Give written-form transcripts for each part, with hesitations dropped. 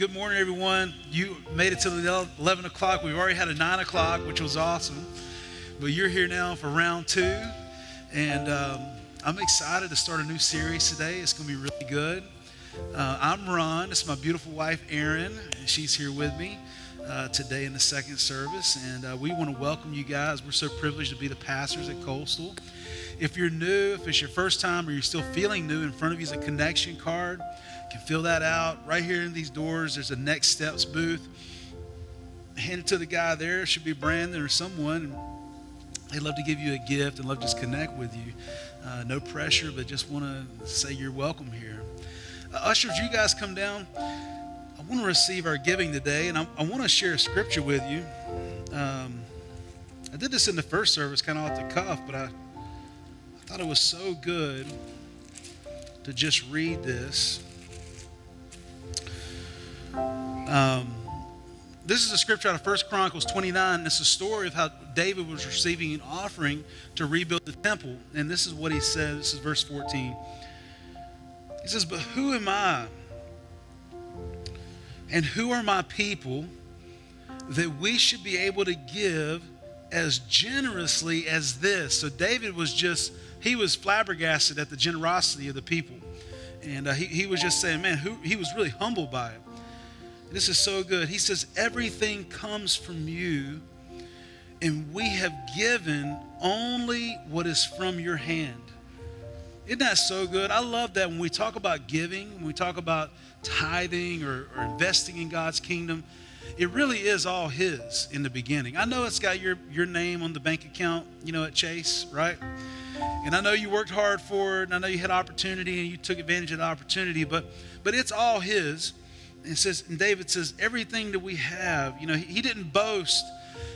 Good morning, everyone. You made it to the 11 o'clock. We've already had a 9 o'clock, which was awesome. But you're here now for round two. And I'm excited to start a new series today. It's going to be really good. I'm Ron. It's my beautiful wife, Erin. And she's here with me today in the second service. And we want to welcome you guys. We're so privileged to be the pastors at Coastal. If you're new, if it's your first time or you're still feeling new, in front of you is a connection card. You can fill that out. Right here in these doors, there's a Next Steps booth. Hand it to the guy there. It should be Brandon or someone. They'd love to give you a gift and love to just connect with you. No pressure, but just want to say you're welcome here. Ushers, you guys come down. I want to receive our giving today, and I want to share a scripture with you. I did this in the first service, kind of off the cuff, but I thought it was so good to just read this. This is a scripture out of 1 Chronicles 29. It's a story of how David was receiving an offering to rebuild the temple. And this is what he says. This is verse 14. He says, "But who am I? And who are my people that we should be able to give as generously as this?" So David was just, he was flabbergasted at the generosity of the people. And he was just saying, man, he was really humbled by it. This is so good. He says, "Everything comes from you, and we have given only what is from your hand." Isn't that so good? I love that when we talk about giving, when we talk about tithing or investing in God's kingdom, it really is all His in the beginning. I know it's got your name on the bank account, you know, at Chase, right? And I know you worked hard for it, and I know you had opportunity, and you took advantage of the opportunity, but it's all His. It says, and David says, everything that we have, you know, he didn't boast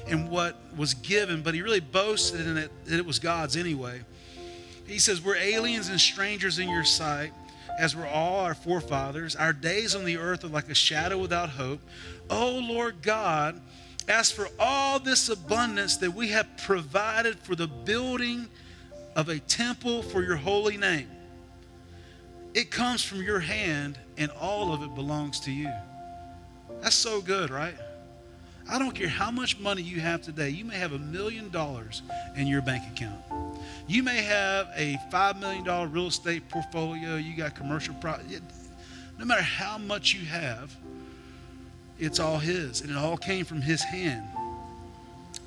in what was given, but he really boasted in it that it was God's anyway. He says, "We're aliens and strangers in your sight, as were all our forefathers. Our days on the earth are like a shadow without hope. Oh, Lord God, as for all this abundance that we have provided for the building of a temple for your holy name, it comes from your hand, and all of it belongs to you." That's so good, right? I don't care how much money you have today. You may have $1 million in your bank account. You may have a $5 million real estate portfolio. You got commercial property. No matter how much you have, it's all His, and it all came from His hand.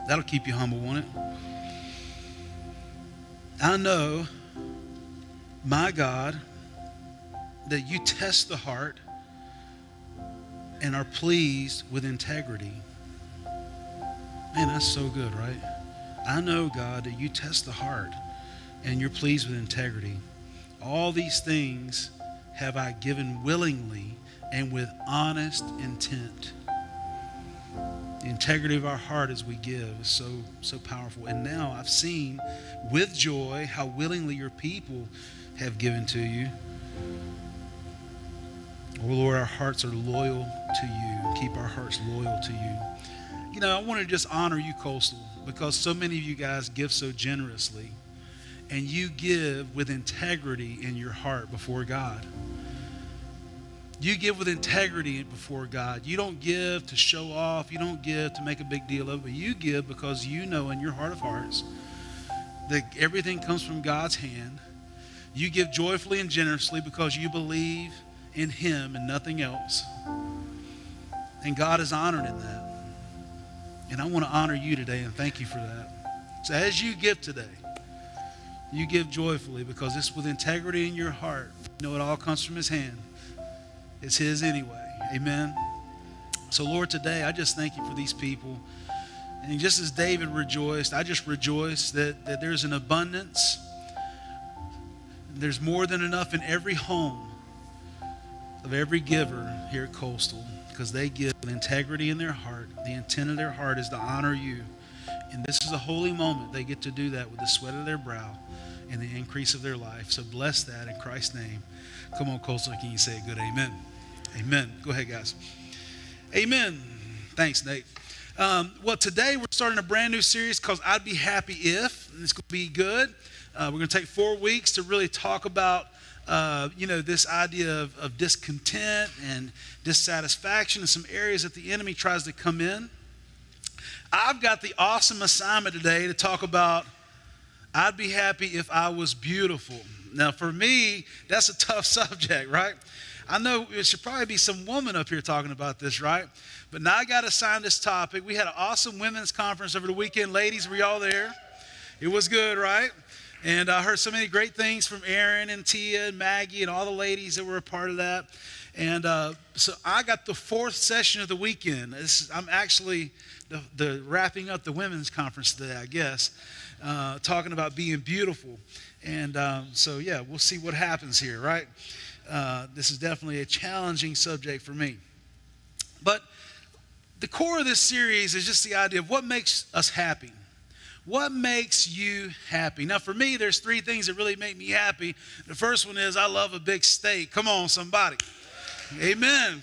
That'll keep you humble, won't it? I know, my God, that you test the heart and are pleased with integrity. Man, that's so good, right? I know, God, that you test the heart and you're pleased with integrity. All these things have I given willingly and with honest intent. The integrity of our heart as we give is so powerful. And now I've seen with joy how willingly your people have given to you. Oh, Lord, our hearts are loyal to you. Keep our hearts loyal to you. You know, I want to just honor you, Coastal, because so many of you guys give so generously, and you give with integrity in your heart before God. You give with integrity before God. You don't give to show off. You don't give to make a big deal of it. But you give because you know in your heart of hearts that everything comes from God's hand. You give joyfully and generously because you believe in Him and nothing else. And God is honored in that. And I want to honor you today and thank you for that. So as you give today, you give joyfully because it's with integrity in your heart. You know it all comes from His hand. It's His anyway. Amen. So Lord, today I just thank you for these people. And just as David rejoiced, I just rejoice that there's an abundance. There's more than enough in every home of every giver here at Coastal, because they give with integrity in their heart. The intent of their heart is to honor you. And this is a holy moment. They get to do that with the sweat of their brow and the increase of their life. So bless that in Christ's name. Come on, Coastal, can you say a good amen? Amen. Go ahead, guys. Amen. Thanks, Nate. Well, today we're starting a brand new series called I'd Be Happy If, and it's going to be good. We're going to take 4 weeks to really talk about this idea of discontent and dissatisfaction and some areas that the enemy tries to come in. I've got the awesome assignment today to talk about, I'd be happy if I was beautiful. Now, for me, that's a tough subject, right? I know it should probably be some woman up here talking about this, right? But now I got assigned this topic. We had an awesome women's conference over the weekend. Ladies, were y'all there? It was good, right? And I heard so many great things from Aaron and Tia and Maggie and all the ladies that were a part of that. And so I got the fourth session of the weekend. I'm actually wrapping up the women's conference today, I guess, talking about being beautiful. And so, yeah, we'll see what happens here, right? This is definitely a challenging subject for me. But the core of this series is just the idea of what makes us happy. What makes you happy? Now, for me, there's three things that really make me happy. The first one is I love a big steak. Come on, somebody. Amen.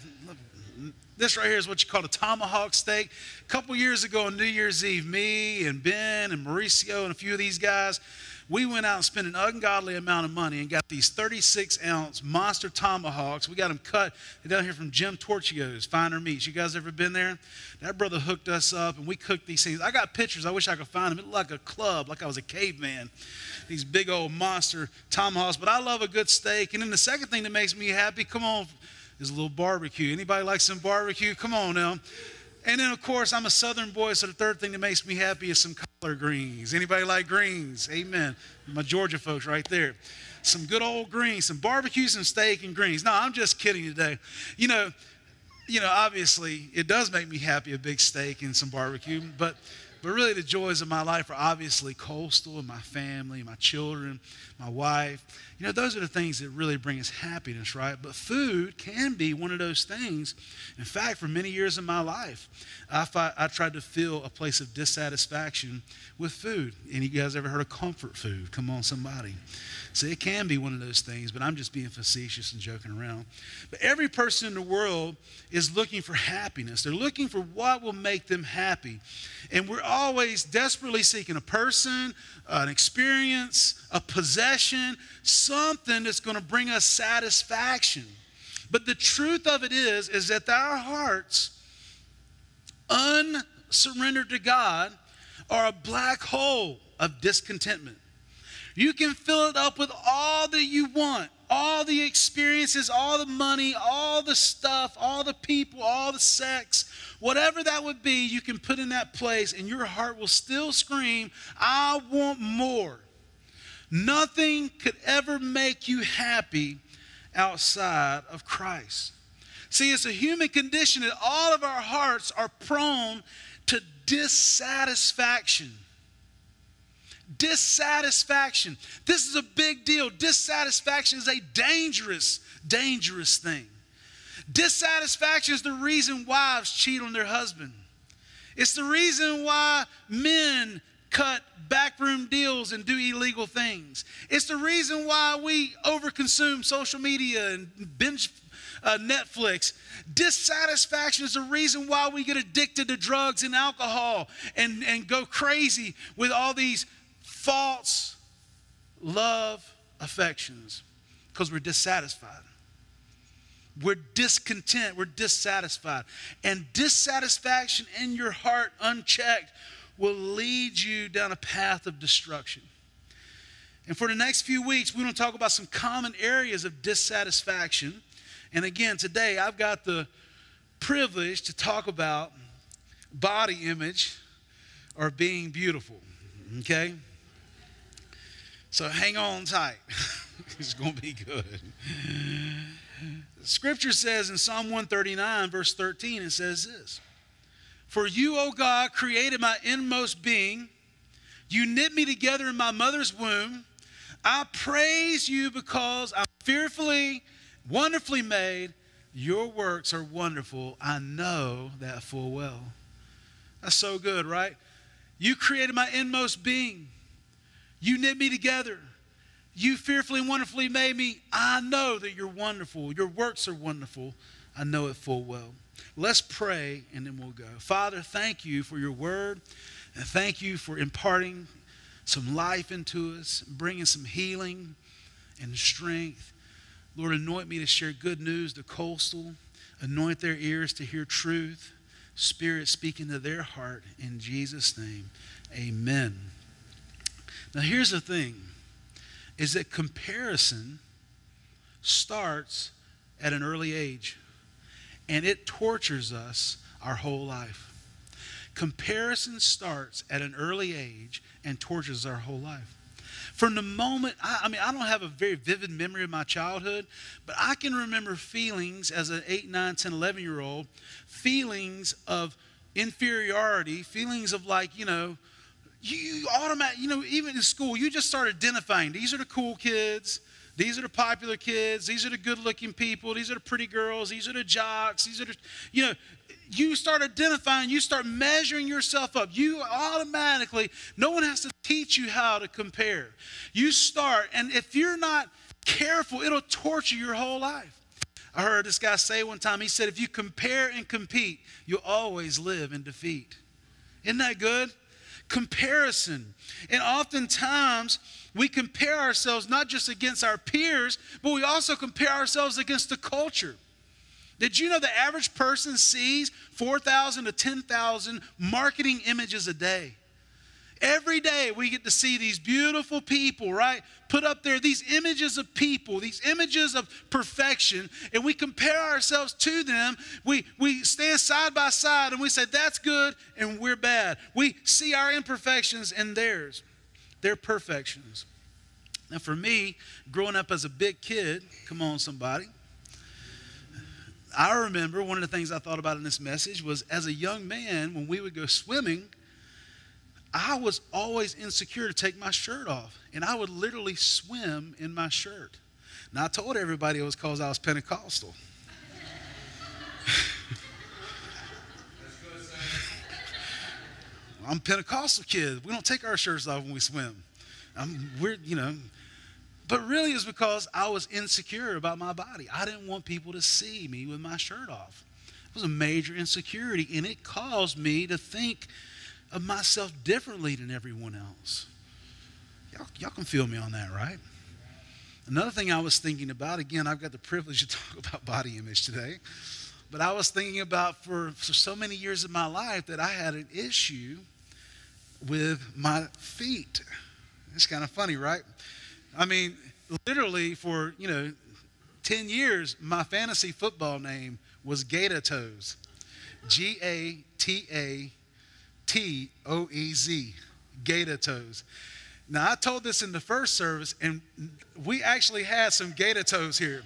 This right here is what you call a tomahawk steak. A couple years ago on New Year's Eve, me and Ben and Mauricio and a few of these guys, we went out and spent an ungodly amount of money and got these 36-ounce monster tomahawks. We got them cut down here from Jim Torchio's, Finer Meats. You guys ever been there? That brother hooked us up, and we cooked these things. I got pictures. I wish I could find them. It looked like a club, like I was a caveman, these big old monster tomahawks. But I love a good steak. And then the second thing that makes me happy, come on, is a little barbecue. Anybody like some barbecue? Come on now. And then, of course, I'm a Southern boy, so the third thing that makes me happy is some collard greens. Anybody like greens? Amen. My Georgia folks right there. Some good old greens, some barbecue, some steak, and greens. No, I'm just kidding today. You know, obviously, it does make me happy, a big steak and some barbecue, but really the joys of my life are obviously Coastal and my family, my children, my wife. You know, those are the things that really bring us happiness, right? But food can be one of those things. In fact, for many years of my life, I tried to fill a place of dissatisfaction with food. Any of you guys ever heard of comfort food? Come on, somebody. So it can be one of those things, but I'm just being facetious and joking around. But every person in the world is looking for happiness. They're looking for what will make them happy. And we're always desperately seeking a person, an experience, a possession, something that's going to bring us satisfaction. But the truth of it is that our hearts, unsurrendered to God, are a black hole of discontentment. You can fill it up with all that you want, all the experiences, all the money, all the stuff, all the people, all the sex, whatever that would be, you can put in that place and your heart will still scream, I want more. Nothing could ever make you happy outside of Christ. See, it's a human condition that all of our hearts are prone to dissatisfaction. Dissatisfaction. This is a big deal. Dissatisfaction is a dangerous, dangerous thing. Dissatisfaction is the reason wives cheat on their husband. It's the reason why men cut backroom deals and do illegal things. It's the reason why we overconsume social media and binge Netflix. Dissatisfaction is the reason why we get addicted to drugs and alcohol and go crazy with all these false love affections, because we're dissatisfied. We're discontent. We're dissatisfied. And dissatisfaction in your heart unchecked will lead you down a path of destruction. And for the next few weeks, we're going to talk about some common areas of dissatisfaction. And again, today I've got the privilege to talk about body image or being beautiful, okay? So hang on tight. It's going to be good. Scripture says in Psalm 139, verse 13, it says this. For you, O God, created my inmost being. You knit me together in my mother's womb. I praise you because I'm fearfully, wonderfully made. Your works are wonderful. I know that full well. That's so good, right? You created my inmost being. You knit me together. You fearfully and wonderfully made me. I know that you're wonderful. Your works are wonderful. I know it full well. Let's pray and then we'll go. Father, thank you for your word, and thank you for imparting some life into us, bringing some healing and strength. Lord, anoint me to share good news to Coastal. Anoint their ears to hear truth. Spirit, speak into their heart in Jesus' name. Amen. Now, here's the thing, is that comparison starts at an early age, and it tortures us our whole life. Comparison starts at an early age and tortures our whole life. From the moment, I don't have a very vivid memory of my childhood, but I can remember feelings as an 8, 9, 10, 11-year-old, feelings of inferiority, feelings of like, you automatically, even in school, you just start identifying. These are the cool kids. These are the popular kids. These are the good-looking people. These are the pretty girls. These are the jocks. These are the, you start identifying, you start measuring yourself up. You automatically, no one has to teach you how to compare. You start, and if you're not careful, it'll torture your whole life. I heard this guy say one time, he said, if you compare and compete, you'll always live in defeat. Isn't that good? Comparison. And oftentimes, we compare ourselves not just against our peers, but we also compare ourselves against the culture. Did you know the average person sees 4,000 to 10,000 marketing images a day? Every day we get to see these beautiful people, right? Put up there, these images of people, these images of perfection, and we compare ourselves to them. We stand side by side and we say, that's good and we're bad. We see our imperfections and theirs, their perfections. Now for me, growing up as a big kid, come on somebody, I remember one of the things I thought about in this message was as a young man, when we would go swimming, I was always insecure to take my shirt off, and I would literally swim in my shirt. Now, I told everybody it was because I was Pentecostal. I'm Pentecostal kid. We don't take our shirts off when we swim. But really it's because I was insecure about my body. I didn't want people to see me with my shirt off. It was a major insecurity, and it caused me to think of myself differently than everyone else. Y'all can feel me on that, right? Another thing I was thinking about, again, I've got the privilege to talk about body image today, but I was thinking about for so many years of my life that I had an issue with my feet. It's kind of funny, right? I mean, literally for, 10 years, my fantasy football name was Gator Toes. G-A-T-A-T-O-E-Z, Gator Toes. Now, I told this in the first service, and we actually had some Gator Toes here.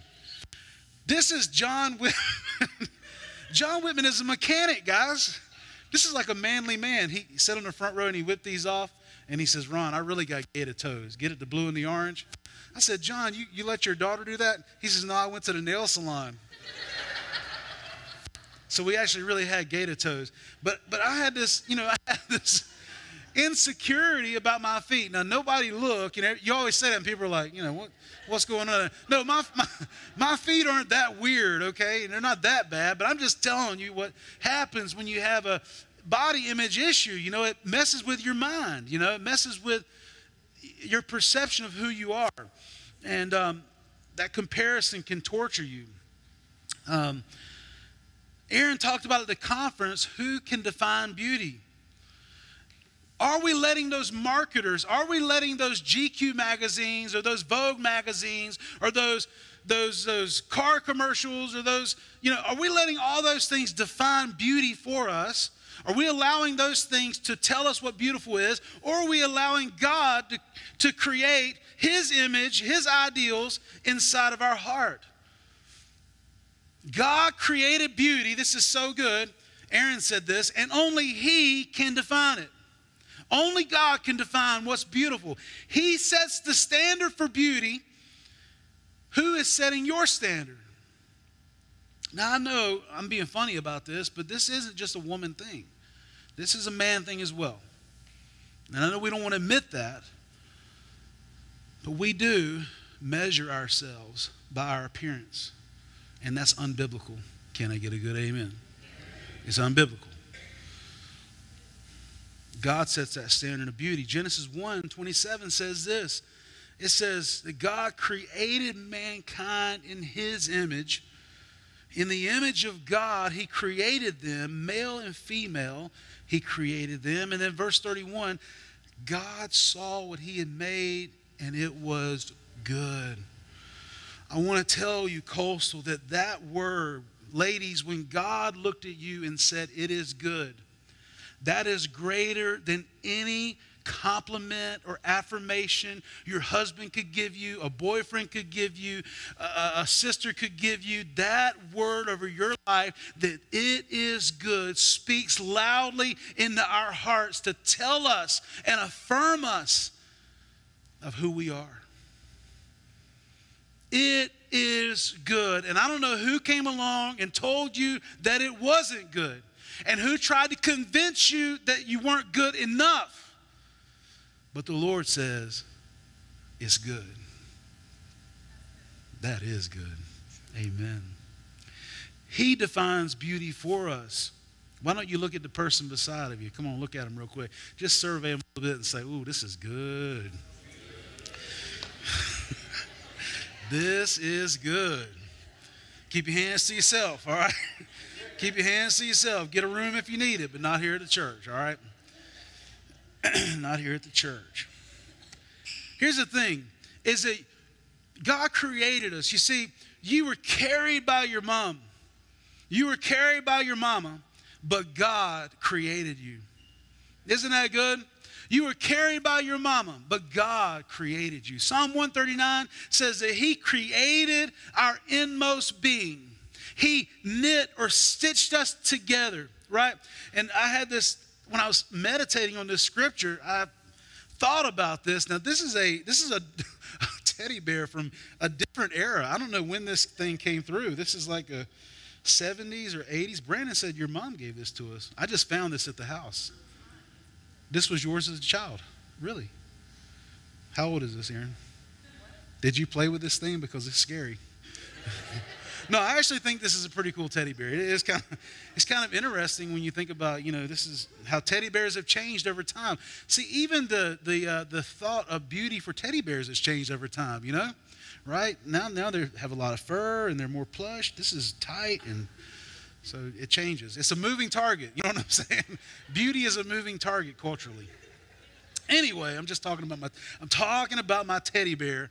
This is John Whitman. John Whitman is a mechanic, guys. This is like a manly man. He sat on the front row, and he whipped these off, and he says, Ron, I really got Gator Toes. Get it, the blue and the orange. I said, John, you let your daughter do that? He says, no, I went to the nail salon. So we actually really had Gator Toes. But I had this, I had this insecurity about my feet. Now, nobody look. You always say that, and people are like, what's going on? No, my feet aren't that weird, okay? And they're not that bad. But I'm just telling you what happens when you have a body image issue. It messes with your mind. It messes with your perception of who you are. And that comparison can torture you. Aaron talked about at the conference, who can define beauty? Are we letting those marketers, are we letting those GQ magazines or those Vogue magazines or those car commercials or those, are we letting all those things define beauty for us? Are we allowing those things to tell us what beautiful is? Or are we allowing God to create His image, His ideals inside of our heart? God created beauty. This is so good. Aaron said this, and only He can define it. Only God can define what's beautiful. He sets the standard for beauty. Who is setting your standard? Now, I know I'm being funny about this, but this isn't just a woman thing. This is a man thing as well. And I know we don't want to admit that, but we do measure ourselves by our appearance. And that's unbiblical. Can I get a good amen? It's unbiblical. God sets that standard of beauty. Genesis 1:27 says this, it says that God created mankind in his image. In the image of God, he created them, male and female, he created them. And then verse 31, God saw what he had made, and it was good. I want to tell you, Coastal, that that word, ladies, when God looked at you and said, it is good, that is greater than any compliment or affirmation your husband could give you, a boyfriend could give you, a sister could give you. That word over your life, that it is good, speaks loudly into our hearts to tell us and affirm us of who we are. It is good. And I don't know who came along and told you that it wasn't good, and who tried to convince you that you weren't good enough. But the Lord says, it's good. That is good. Amen. He defines beauty for us. Why don't you look at the person beside of you? Come on, look at them real quick. Just survey them a little bit and say, ooh, this is good. This is good. Keep your hands to yourself, all right? Keep your hands to yourself. Get a room if you need it, but not here at the church, all right? Not here at the church. Here's the thing, is that God created us. You see, you were carried by your mom. You were carried by your mama, but God created you. Isn't that good? You were carried by your mama, but God created you. Psalm 139 says that he created our inmost being. He knit or stitched us together, right? And I had this, when I was meditating on this scripture, I thought about this. Now, this is a teddy bear from a different era. I don't know when this thing came through. This is like a 70s or 80s. Brandon said your mom gave this to us. I just found this at the house. This was yours as a child, really. How old is this, Aaron? Did you play with this thing? Because it's scary. No, I actually think this is a pretty cool teddy bear. It's kind of interesting when you think about, you know, this is how teddy bears have changed over time. See, even the thought of beauty for teddy bears has changed over time, you know, right? Now they have a lot of fur and they're more plush. This is tight, and so it changes. It's a moving target. You know what I'm saying? Beauty is a moving target culturally. Anyway, I'm talking about my teddy bear,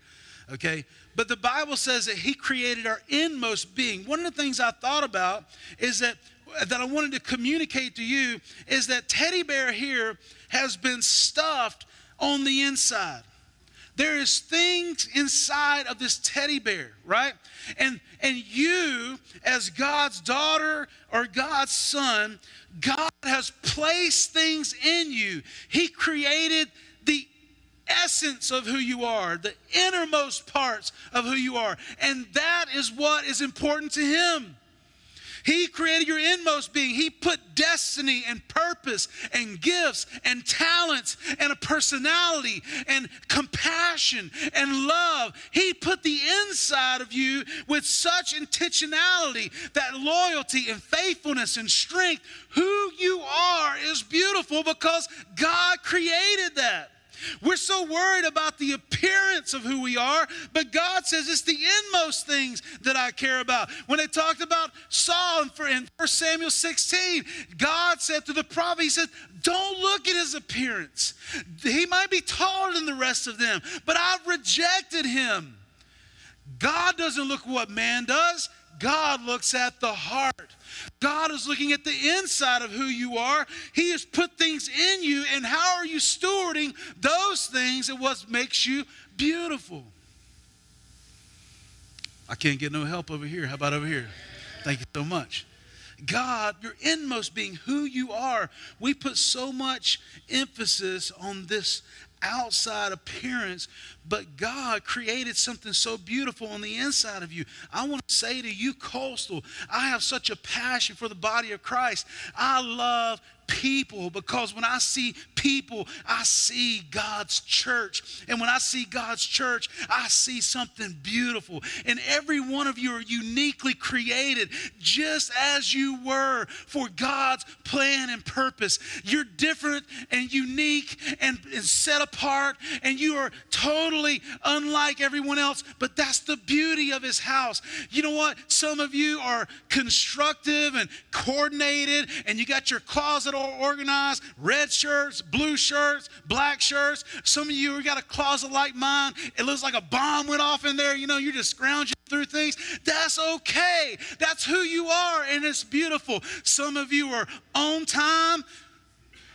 okay? But the Bible says that he created our inmost being. One of the things I thought about is that I wanted to communicate to you is that teddy bear here has been stuffed on the inside. There is things inside of this teddy bear, right? And you, as God's daughter or God's son, God has placed things in you. He created the essence of who you are, the innermost parts of who you are. And that is what is important to him. He created your inmost being. He put destiny and purpose and gifts and talents and a personality and compassion and love. He put the inside of you with such intentionality that loyalty and faithfulness and strength, who you are is beautiful because God created that. We're so worried about the appearance of who we are, but God says it's the inmost things that I care about. When they talked about Saul in 1 Samuel 16, God said to the prophet, he said, don't look at his appearance. He might be taller than the rest of them, but I've rejected him. God doesn't look at what man does. God looks at the heart. God is looking at the inside of who you are. He has put things in you, and how are you stewarding those things and what makes you beautiful? I can't get no help over here. How about over here? Thank you so much. God, your inmost being, who you are. We put so much emphasis on this outside appearance, but God created something so beautiful on the inside of you. I want to say to you, Coastal, I have such a passion for the body of Christ. I love people, because when I see people, I see God's church. And when I see God's church, I see something beautiful. And every one of you are uniquely created just as you were for God's plan and purpose. You're different and unique and set apart, and you are totally unlike everyone else, but that's the beauty of His house. You know what? Some of you are constructive and coordinated, and you got your closet all organized, red shirts, blue shirts, black shirts. Some of you got a closet like mine. It looks like a bomb went off in there. You know, you're just scrounging through things. That's okay. That's who you are, and it's beautiful. Some of you are on time.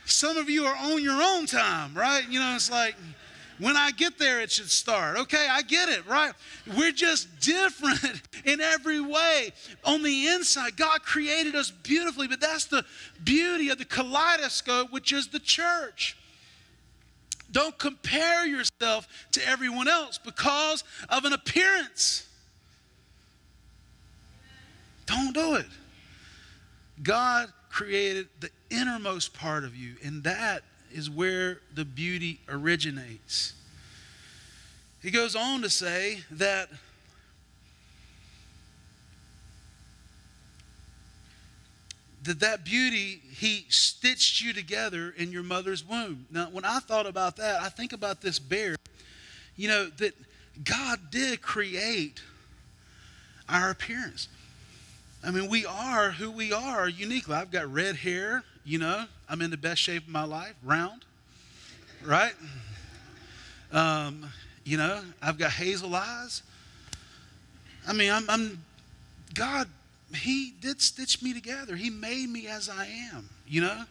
Some of you are on your own time, right? You know, it's like, when I get there, it should start. Okay, I get it, right? We're just different in every way. On the inside, God created us beautifully, but that's the beauty of the kaleidoscope, which is the church. Don't compare yourself to everyone else because of an appearance. Don't do it. God created the innermost part of you, and that is where the beauty originates. He goes on to say that that beauty, He stitched you together in your mother's womb. Now, when I thought about that, I think about this bear. You know, that God did create our appearance. I mean, we are who we are uniquely. I've got red hair. You know, I'm in the best shape of my life, round, right? You know, I've got hazel eyes. I mean, God, He did stitch me together. He made me as I am, you know,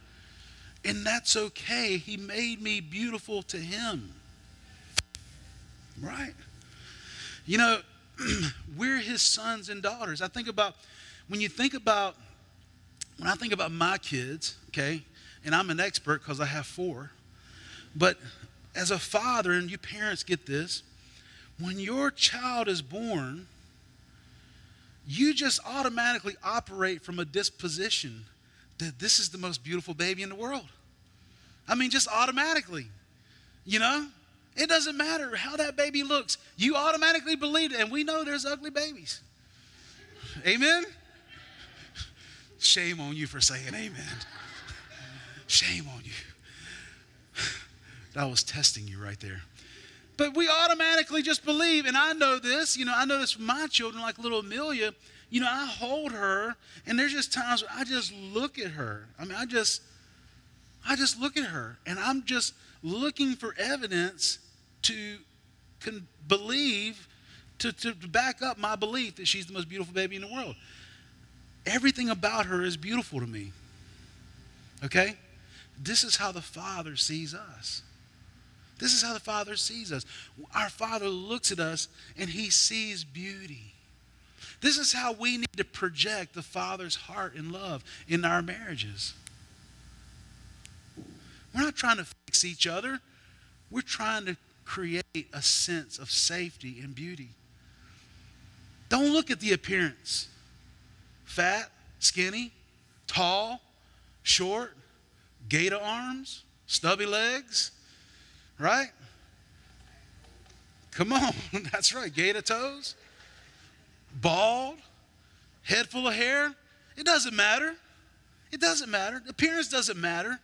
and that's okay. He made me beautiful to Him, right? You know, we're His sons and daughters. I think about, when I think about my kids, okay, and I'm an expert because I have four, but as a father, and you parents get this, when your child is born, you just automatically operate from a disposition that this is the most beautiful baby in the world. I mean, just automatically, you know? It doesn't matter how that baby looks. You automatically believe it, and we know there's ugly babies. Amen? Shame on you for saying amen. Shame on you. That was testing you right there. But we automatically just believe, and I know this, you know, I know this from my children, like little Amelia. You know, I hold her, and there's just times where I just look at her. I mean, I just look at her, and I'm just looking for evidence to believe, to back up my belief that she's the most beautiful baby in the world. Everything about her is beautiful to me, okay? This is how the Father sees us. This is how the Father sees us. Our Father looks at us, and He sees beauty. This is how we need to project the Father's heart and love in our marriages. We're not trying to fix each other. We're trying to create a sense of safety and beauty. Don't look at the appearance. Fat, skinny, tall, short, gator arms, stubby legs, right? Come on, that's right, gator toes, bald, head full of hair. It doesn't matter. It doesn't matter. Appearance doesn't matter.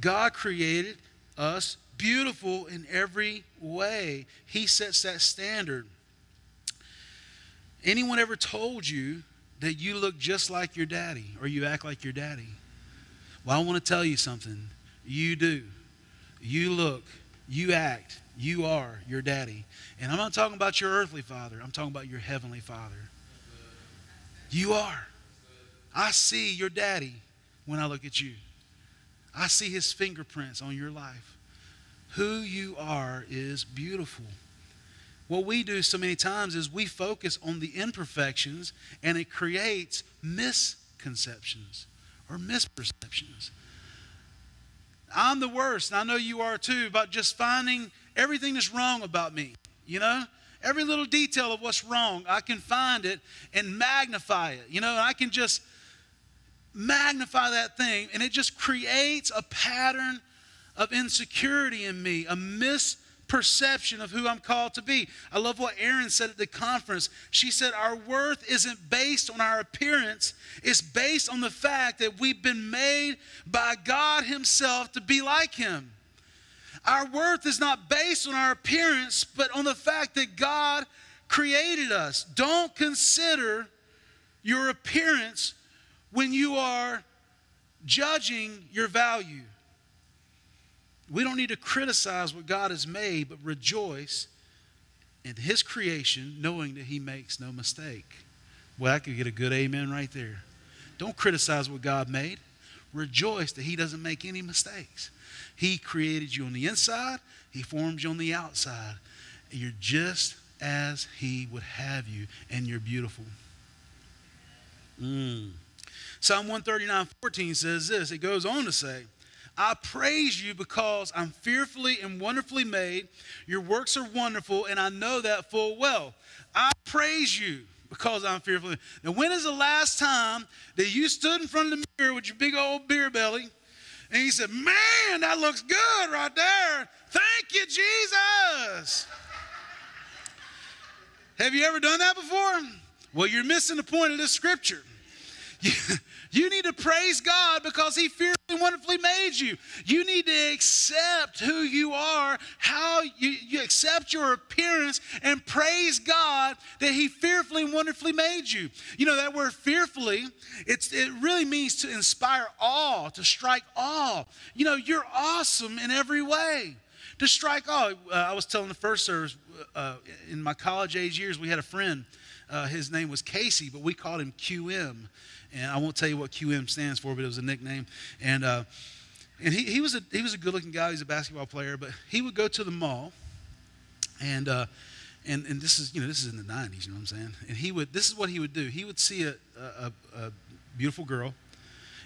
God created us beautiful in every way. He sets that standard. Anyone ever told you that you look just like your daddy or you act like your daddy? Well, I want to tell you something. You do. You look. You act. You are your daddy. And I'm not talking about your earthly father. I'm talking about your heavenly Father. You are. I see your daddy when I look at you. I see his fingerprints on your life. Who you are is beautiful. What we do so many times is we focus on the imperfections, and it creates misconceptions or misperceptions. I'm the worst, and I know you are too, about just finding everything that's wrong about me. You know, every little detail of what's wrong, I can find it and magnify it. You know, and I can just magnify that thing, and it just creates a pattern of insecurity in me, a misperception of who I'm called to be. I love what Erin said at the conference. She said, our worth isn't based on our appearance. It's based on the fact that we've been made by God himself to be like him. Our worth is not based on our appearance, but on the fact that God created us. Don't consider your appearance when you are judging your value. We don't need to criticize what God has made, but rejoice in his creation, knowing that he makes no mistake. Well, I could get a good amen right there. Don't criticize what God made. Rejoice that he doesn't make any mistakes. He created you on the inside. He formed you on the outside. And you're just as he would have you, and you're beautiful. Psalm 139:14 says this. It goes on to say, I praise you because I'm fearfully and wonderfully made. Your works are wonderful, and I know that full well. I praise you because I'm fearfully. Now, when is the last time that you stood in front of the mirror with your big old beer belly, and you said, man, that looks good right there. Thank you, Jesus. Have you ever done that before? Well, you're missing the point of this scripture. You need to praise God because he fearfully and wonderfully made you. You need to accept who you are, how you accept your appearance, and praise God that he fearfully and wonderfully made you. You know, that word fearfully, it really means to inspire awe, to strike awe. You know, you're awesome in every way. To strike awe. I was telling the first service, in my college age years, we had a friend. His name was Casey, but we called him QM. And I won't tell you what QM stands for, but it was a nickname. And he was a good-looking guy. He was a basketball player, but he would go to the mall, and this is in the 90s. You know what I'm saying? And this is what he would do. He would see a beautiful girl,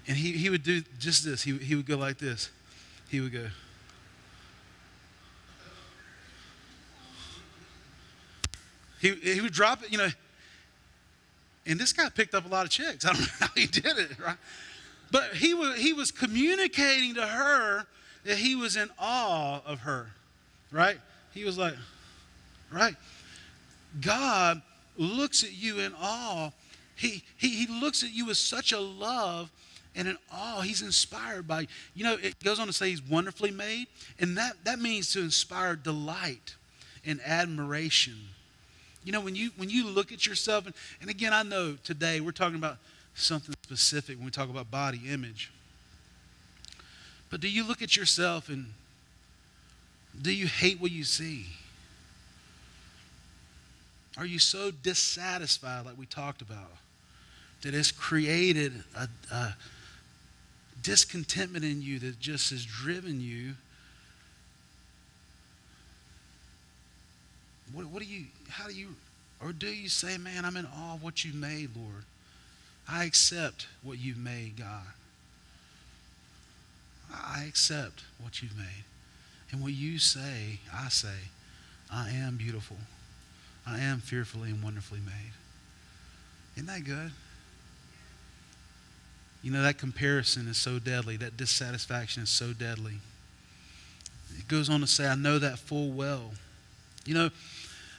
and he would do just this. He would go like this. He would go. He would drop it, you know. And this guy picked up a lot of chicks. I don't know how he did it, right? But he was communicating to her that he was in awe of her, right? He was like, right? God looks at you in awe. He looks at you with such a love and an awe. He's inspired by you. You know, it goes on to say he's wonderfully made. And that means to inspire delight and admiration. You know, when you look at yourself, and again, I know today we're talking about something specific when we talk about body image. But do you look at yourself and do you hate what you see? Are you so dissatisfied, like we talked about, that it's created a discontentment in you that just has driven you? How do you say, man, I'm in awe of what you made, Lord. I accept what you've made, God. I accept what you've made. And what you say, I am beautiful. I am fearfully and wonderfully made. Isn't that good? You know, that comparison is so deadly. That dissatisfaction is so deadly. It goes on to say, I know that full well. You know,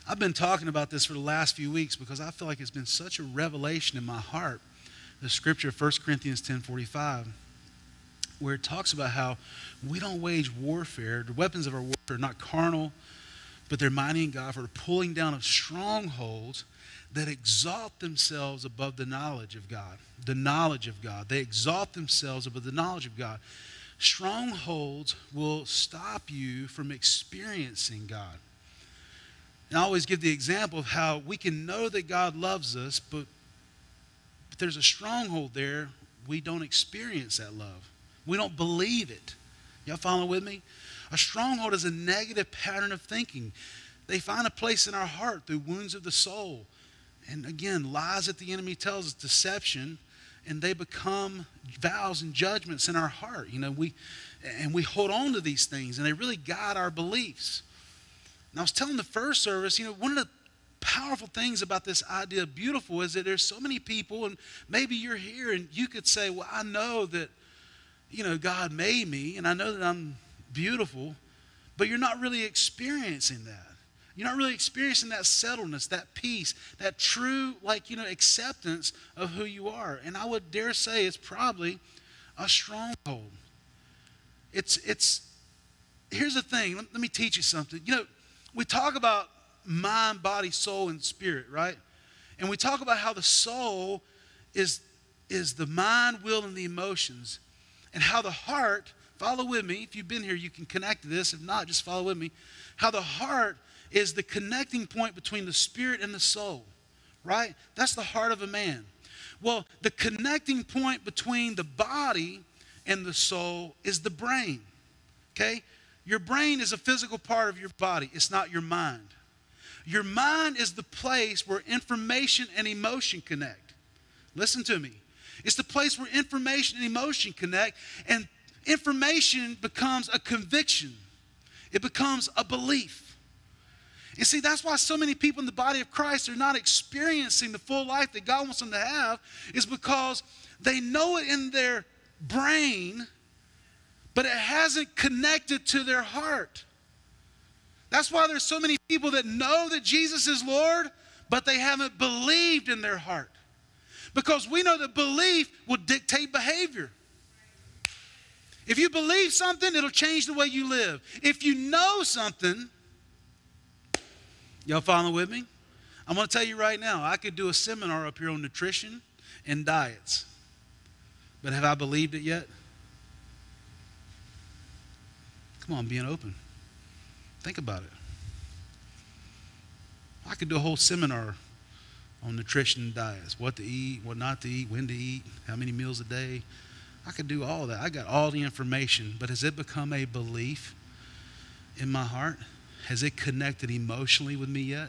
I've been talking about this for the last few weeks because I feel like it's been such a revelation in my heart. The scripture of 1 Corinthians 10:45, where it talks about how we don't wage warfare. The weapons of our warfare are not carnal, but they're mighty in God for the pulling down of strongholds that exalt themselves above the knowledge of God. The knowledge of God. They exalt themselves above the knowledge of God. Strongholds will stop you from experiencing God. And I always give the example of how we can know that God loves us, but if there's a stronghold there, we don't experience that love. We don't believe it. Y'all following with me? A stronghold is a negative pattern of thinking. They find a place in our heart through wounds of the soul. And again, lies that the enemy tells us, deception, and they become vows and judgments in our heart. You know, we hold on to these things, and they really guide our beliefs. And I was telling the first service, you know, one of the powerful things about this idea of beautiful is that there's so many people, and maybe you're here and you could say, well, I know that, you know, God made me and I know that I'm beautiful, but you're not really experiencing that. You're not really experiencing that settledness, that peace, that true, like, you know, acceptance of who you are. And I would dare say it's probably a stronghold. Here's the thing. Let me teach you something. You know, we talk about mind, body, soul, and spirit, right? And we talk about how the soul is the mind, will, and the emotions, and how the heart, follow with me. If you've been here, you can connect to this. If not, just follow with me. How the heart is the connecting point between the spirit and the soul, right? That's the heart of a man. Well, the connecting point between the body and the soul is the brain, okay? Your brain is a physical part of your body. It's not your mind. Your mind is the place where information and emotion connect. Listen to me. It's the place where information and emotion connect, and information becomes a conviction. It becomes a belief. And see, that's why so many people in the body of Christ are not experiencing the full life that God wants them to have, is because they know it in their brain, but it hasn't connected to their heart. That's why there's so many people that know that Jesus is Lord, but they haven't believed in their heart. Because we know that belief will dictate behavior. If you believe something, it'll change the way you live. If you know something, y'all following with me? I'm going to tell you right now, I could do a seminar up here on nutrition and diets. But have I believed it yet? Come on, being open. Think about it. I could do a whole seminar on nutrition and diets. What to eat, what not to eat, when to eat, how many meals a day. I could do all that. I got all the information. But has it become a belief in my heart? Has it connected emotionally with me yet?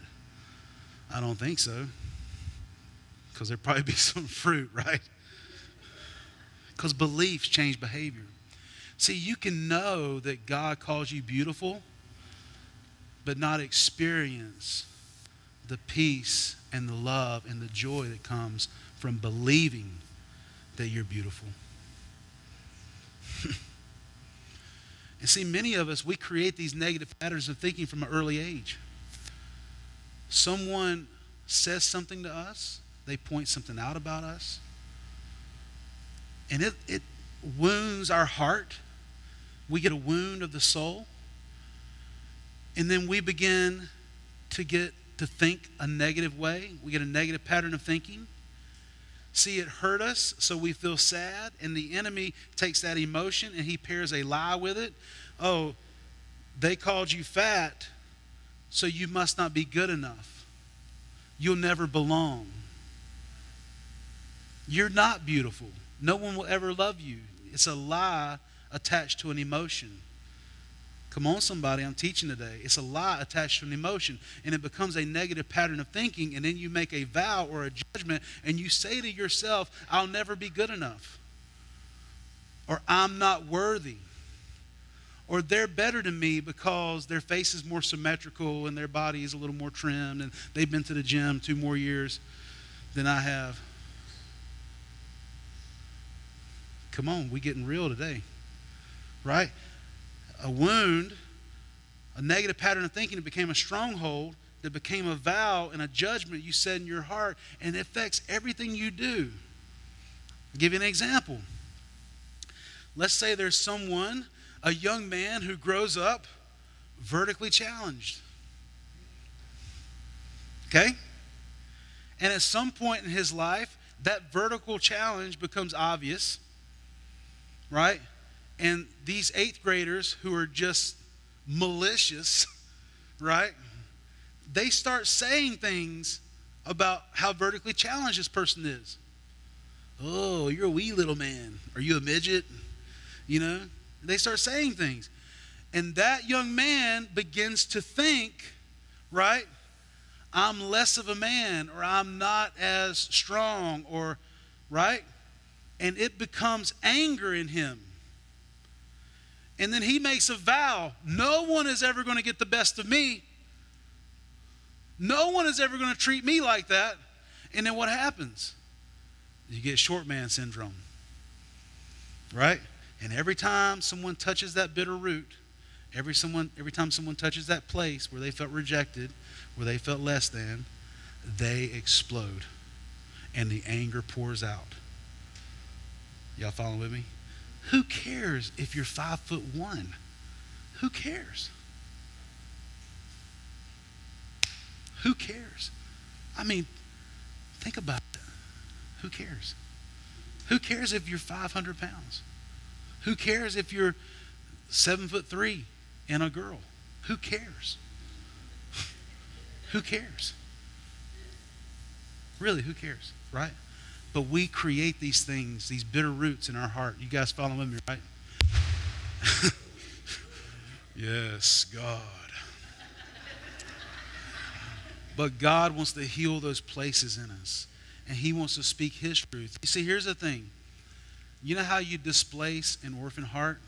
I don't think so. Because there'd probably be some fruit, right? Because beliefs change behavior. See, you can know that God calls you beautiful, but not experience the peace and the love and the joy that comes from believing that you're beautiful. And see, many of us, we create these negative patterns of thinking from an early age. Someone says something to us, they point something out about us, and it wounds our heart. We get a wound of the soul, and then we begin to get to think a negative way. We get a negative pattern of thinking. See, it hurt us, so we feel sad, and the enemy takes that emotion and he pairs a lie with it. Oh, they called you fat, so you must not be good enough. You'll never belong. You're not beautiful. No one will ever love you. It's a lie attached to an emotion. Come on, somebody, I'm teaching today. It's a lie attached to an emotion, and it becomes a negative pattern of thinking, and then you make a vow or a judgment, and you say to yourself, I'll never be good enough, or I'm not worthy, or they're better than me because their face is more symmetrical and their body is a little more trimmed, and they've been to the gym 2 more years than I have. Come on, we're getting real today, right? A wound, a negative pattern of thinking that became a stronghold, that became a vow and a judgment you said in your heart, and it affects everything you do. I'll give you an example. Let's say there's someone, a young man who grows up vertically challenged. Okay? And at some point in his life, that vertical challenge becomes obvious, right? And these 8th graders who are just malicious, right? They start saying things about how vertically challenged this person is. Oh, you're a wee little man. Are you a midget? You know, they start saying things. And that young man begins to think, right? I'm less of a man, or I'm not as strong, or, right? And it becomes anger in him. And then he makes a vow. No one is ever going to get the best of me. No one is ever going to treat me like that. And then what happens? You get short man syndrome, right? And every time someone touches that bitter root, every time someone touches that place where they felt rejected, where they felt less than, they explode. And the anger pours out. Y'all following with me? Who cares if you're 5'1"? Who cares? Who cares? I mean, think about it. Who cares? Who cares if you're 500 pounds? Who cares if you're 7'3" and a girl? Who cares? Who cares? Really, who cares, right? But we create these things, these bitter roots in our heart. You guys following with me, right? Yes, God. But God wants to heal those places in us, and he wants to speak his truth. You see, here's the thing. You know how you displace an orphan heart?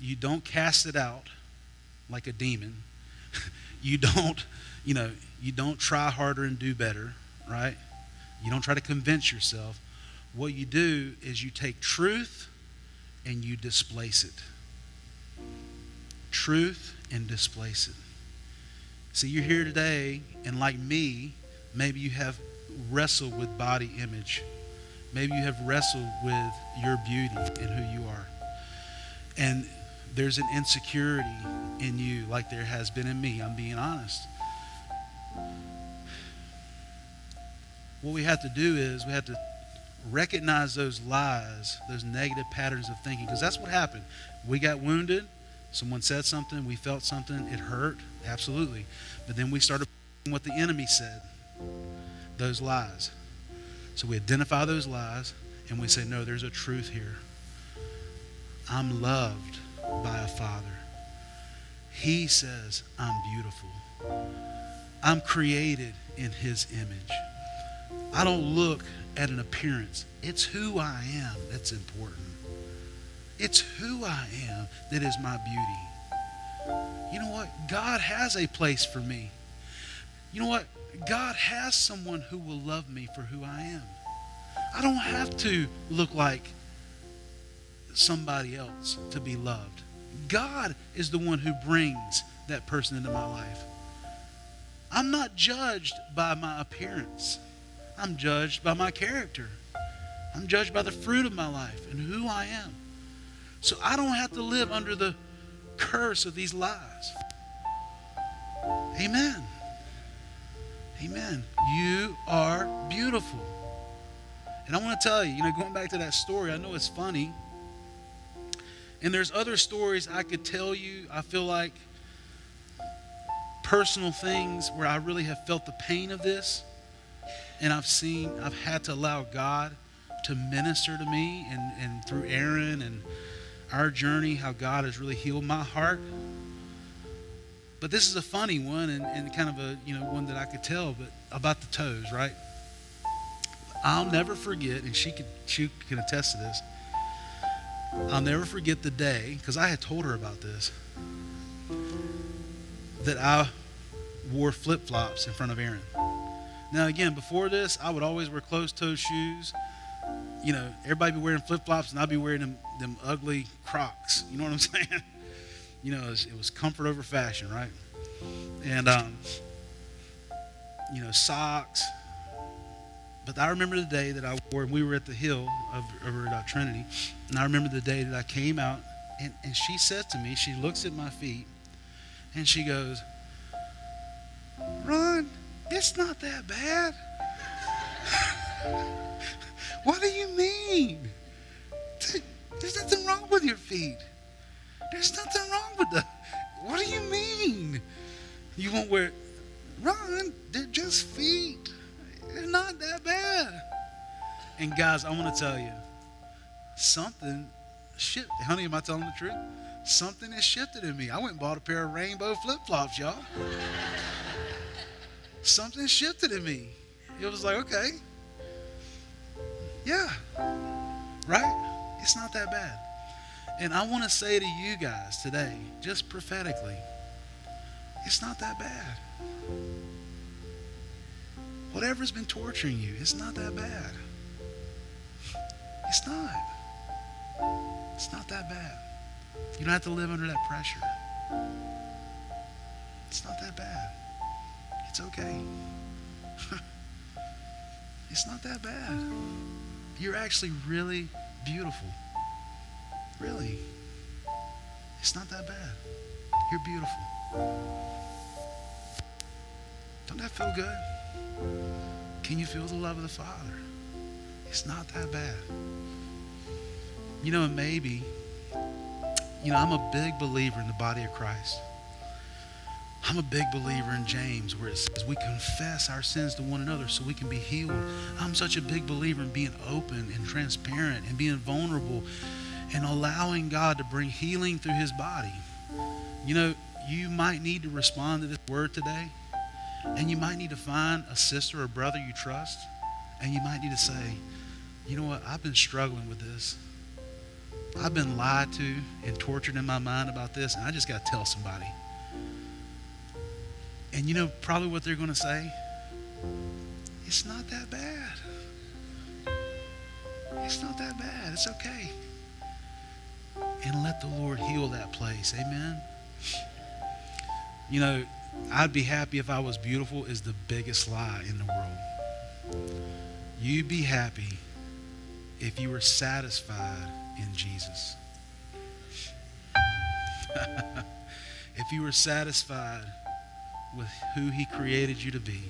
You don't cast it out like a demon. You don't try harder and do better, right? You don't try to convince yourself. What you do is you take truth and you displace it. Truth and displace it. See, you're here today, and like me, maybe you have wrestled with body image. Maybe you have wrestled with your beauty and who you are. And there's an insecurity in you like there has been in me. I'm being honest. What we have to do is we have to recognize those lies, those negative patterns of thinking, because that's what happened. We got wounded. Someone said something. We felt something. It hurt. Absolutely. But then we started what the enemy said, those lies. So we identify those lies, and we say, no, there's a truth here. I'm loved by a Father. He says I'm beautiful. I'm created in his image. I don't look at an appearance. It's who I am that's important. It's who I am that is my beauty. You know what? God has a place for me. You know what? God has someone who will love me for who I am. I don't have to look like somebody else to be loved. God is the one who brings that person into my life. I'm not judged by my appearance. I'm judged by my character. I'm judged by the fruit of my life and who I am. So I don't have to live under the curse of these lies. Amen. Amen. You are beautiful. And I want to tell you, going back to that story, I know it's funny. And there's other stories I could tell you. I feel like personal things where I really have felt the pain of this. And I've had to allow God to minister to me and through Aaron and our journey, how God has really healed my heart. But this is a funny one and kind of a, one that I could tell, but about the toes, right? I'll never forget, and she can attest to this. I'll never forget the day, because I had told her about this, that I wore flip-flops in front of Aaron. Now, again, before this, I would always wear closed-toed shoes. Everybody be wearing flip-flops, and I'd be wearing them ugly Crocs. You know what I'm saying? It was comfort over fashion, right? And, socks. But I remember the day that I wore, and we were at the hill over at Trinity, and I remember the day that I came out, and she said to me, she looks at my feet, and she goes, "Ron, it's not that bad." What do you mean? There's nothing wrong with your feet. There's nothing wrong with that. What do you mean? You won't wear it. Ron, they're just feet. They're not that bad. And guys, I want to tell you, something shifted. Honey, am I telling the truth? Something has shifted in me. I went and bought a pair of rainbow flip-flops, y'all. Something shifted in me. It was like, okay. Yeah. Right? It's not that bad. And I want to say to you guys today, just prophetically, it's not that bad. Whatever's been torturing you, it's not that bad. It's not. It's not that bad. You don't have to live under that pressure. It's not that bad. It's okay. It's not that bad. You're actually really beautiful. Really. It's not that bad. You're beautiful. Don't that feel good? Can you feel the love of the Father? It's not that bad. You know, and maybe, you know, I'm a big believer in the body of Christ. I'm a big believer in James, where it says we confess our sins to one another so we can be healed. I'm such a big believer in being open and transparent and being vulnerable and allowing God to bring healing through his body. You know, you might need to respond to this word today, and you might need to find a sister or brother you trust, and you might need to say, you know what, I've been struggling with this. I've been lied to and tortured in my mind about this, and I just got to tell somebody. And you know probably what they're going to say? It's not that bad. It's not that bad. It's okay. And let the Lord heal that place. Amen? You know, I'd be happy if I was beautiful is the biggest lie in the world. You'd be happy if you were satisfied in Jesus. If you were satisfied with who he created you to be,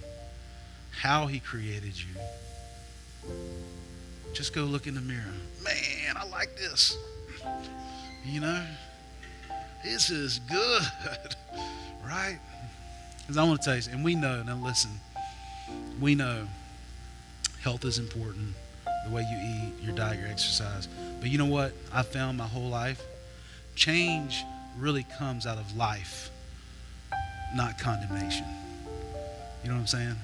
how he created you, just go look in the mirror. Man, I like this. You know, this is good, right? Because I want to tell you, and we know, now listen, we know health is important, the way you eat, your diet, your exercise. But you know what I found my whole life? Change really comes out of life, not condemnation. You know what I'm saying?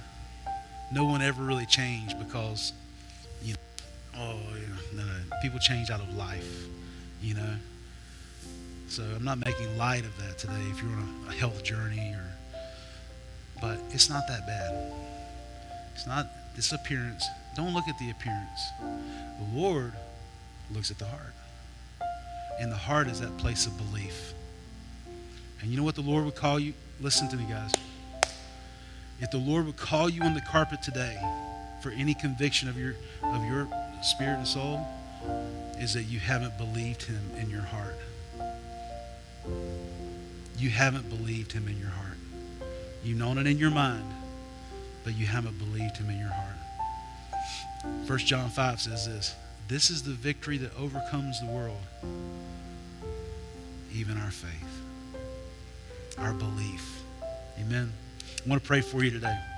No one ever really changed because, you know, oh, yeah, no, no. People change out of life, you know. So I'm not making light of that today if you're on a health journey, but it's not that bad. It's not this appearance. Don't look at the appearance. The Lord looks at the heart. And the heart is that place of belief. And you know what the Lord would call you? Listen to me, guys. If the Lord would call you on the carpet today for any conviction of your spirit and soul, is that you haven't believed him in your heart. You haven't believed him in your heart. You've known it in your mind, but you haven't believed him in your heart. 1 John 5 says this: this is the victory that overcomes the world, even our faith, our belief. Amen. I want to pray for you today.